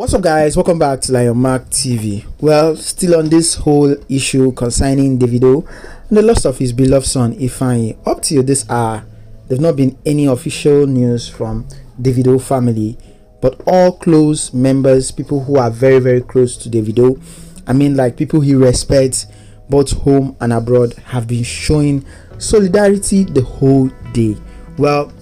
What's up, guys? Welcome back to Lion Mark TV. Well, still on this whole issue concerning Davido and the loss of his beloved son Ifeanyi. Up till this hour, there's not been any official news from Davido family, but all close members, people who are very, very close to Davido, I mean like people he respects both home and abroad, have been showing solidarity the whole day. Well,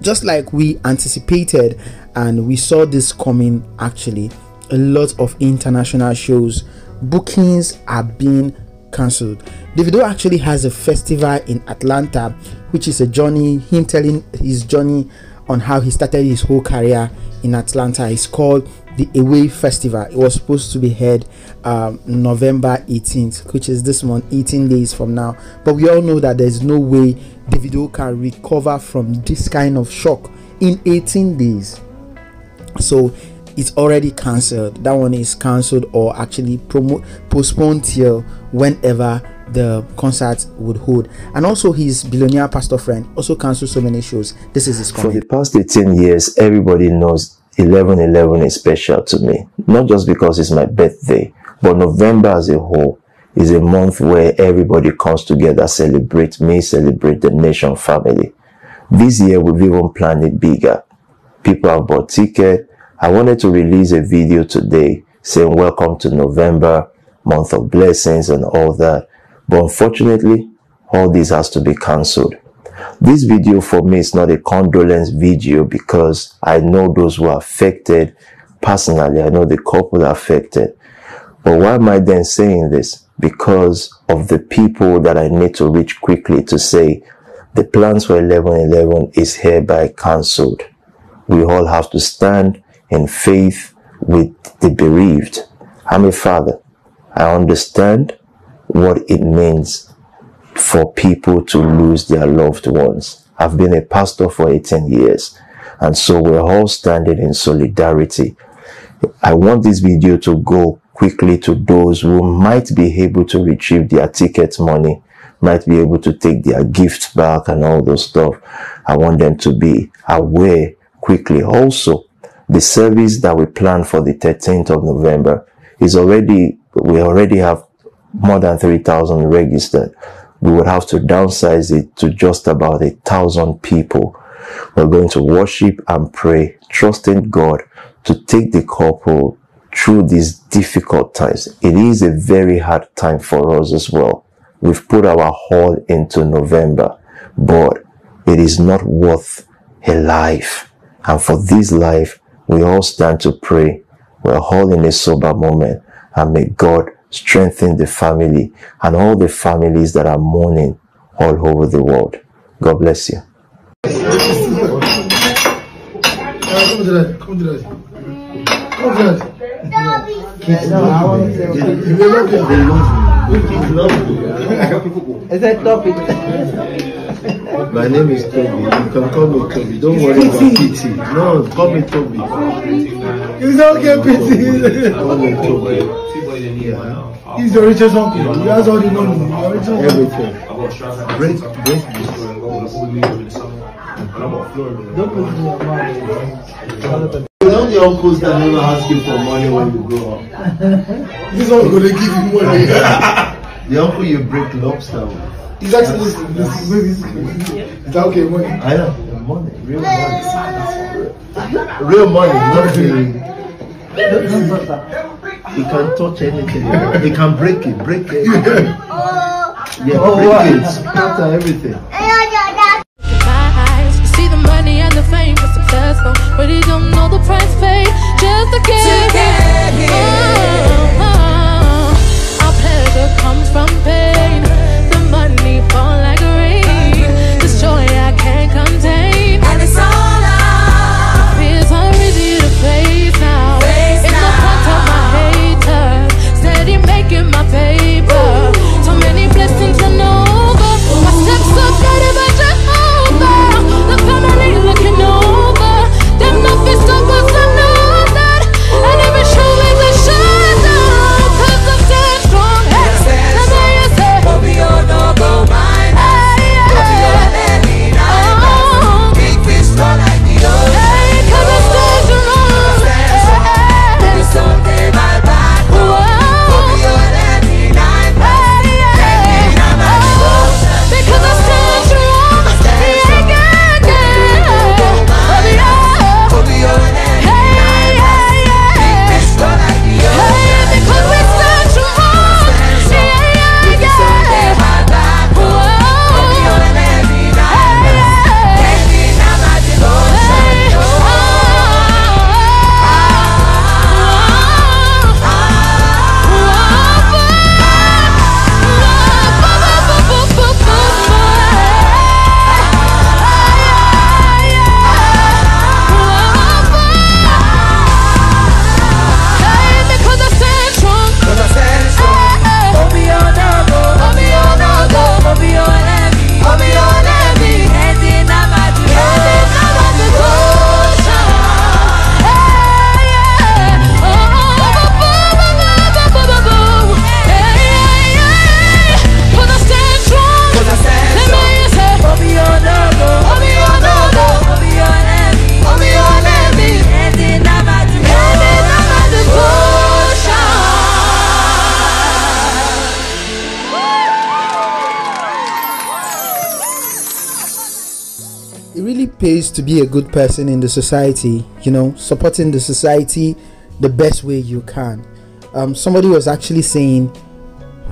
just like we anticipated and we saw this coming, actually a lot of international shows bookings are being cancelled. Davido actually has a festival in Atlanta, which is a journey, him telling his journey on how he started his whole career in Atlanta. It's called The Away Festival. It was supposed to be held November 18th, which is this month, 18 days from now, but we all know that there's no way Davido can recover from this kind of shock in 18 days, so it's already cancelled. That one is cancelled, or actually postponed till whenever the concert would hold. And also his billionaire pastor friend also cancelled so many shows. This is his comment. For the past 18 years, everybody knows 11/11 is special to me, not just because it's my birthday, but November as a whole is a month where everybody comes together, celebrate me, celebrate the nation family. This year we've even planned it bigger. People have bought tickets. I wanted to release a video today saying welcome to November, month of blessings and all that, but unfortunately all this has to be cancelled. This video for me is not a condolence video because I know those who are affected personally. I know the couple are affected. But why am I then saying this? Because of the people that I need to reach quickly to say the plans for 11/11 is hereby cancelled. We all have to stand in faith with the bereaved. I'm a father. I understand what it means for people to lose their loved ones. I've been a pastor for 18 years, and so we're all standing in solidarity. I want this video to go quickly to those who might be able to retrieve their ticket money, might be able to take their gift back and all those stuff. I want them to be aware quickly. Also, the service that we plan for the 13th of November is already, we already have more than 3,000 registered. We would have to downsize it to just about 1,000 people. We're going to worship and pray, trusting God to take the couple through these difficult times. It is a very hard time for us as well. We've put our all into November, but it is not worth a life. And for this life, we all stand to pray. We're all in a sober moment, and may God strengthen the family and all the families that are mourning all over the world. God bless you. My name is Toby. You can call me Toby. Don't worry about Pity. No, call me Toby. You don't get Pity. Call me Toby. Yeah. He's the richest uncle. He has all the money. Everything. You know the uncles that never ask you for money when you grow up. This one's gonna give you money. The uncle you break lobster with. He's actually this. Is that okay, money? I know. Money. Real money. Real money, not the. He can touch anything. He can break it. Break it. Yeah, break it. Scatter everything. You see the money and the fame for successful, but you don't know the price paid just to get it. Our pleasure comes from pain. The money fall like rain. This joy I can't contain, and it's all. Looking over, them no fist up, but some know pays to be a good person in the society, you know, supporting the society the best way you can. Somebody was actually saying,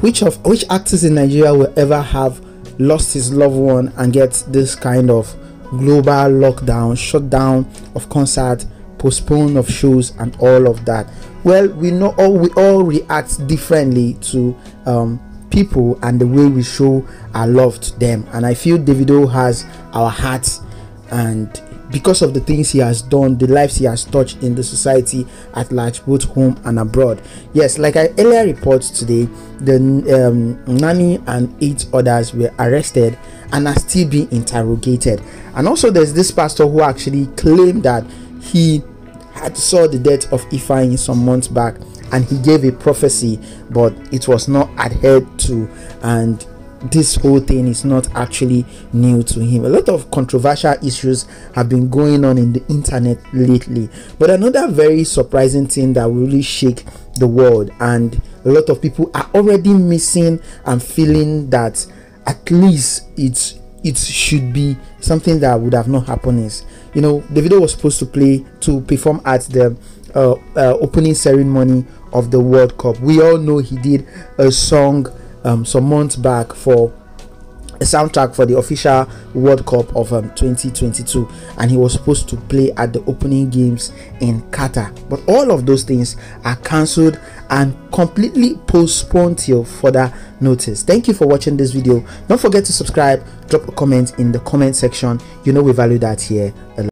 which actors in Nigeria will ever have lost his loved one and get this kind of global lockdown, shutdown of concert, postpone of shows and all of that? Well, we know we all react differently to people and the way we show our love to them, and I feel Davido has our hearts, and because of the things he has done, the lives he has touched in the society at large, both home and abroad. Yes, like I earlier reported today, the nanny and 8 others were arrested and are still being interrogated. And also there's this pastor who actually claimed that he had saw the death of Ifeanyi some months back, and he gave a prophecy, but it was not adhered to, and this whole thing is not actually new to him. A lot of controversial issues have been going on in the internet lately, but another very surprising thing that will really shake the world, and a lot of people are already missing and feeling that at least it should be something that would have not happened, is, you know, Davido was supposed to perform at the opening ceremony of the World Cup. We all know he did a song some months back for a soundtrack for the official World Cup of 2022, and he was supposed to play at the opening games in Qatar, but all of those things are cancelled and completely postponed till further notice. Thank you for watching this video. Don't forget to subscribe, drop a comment in the comment section. You know we value that here a lot.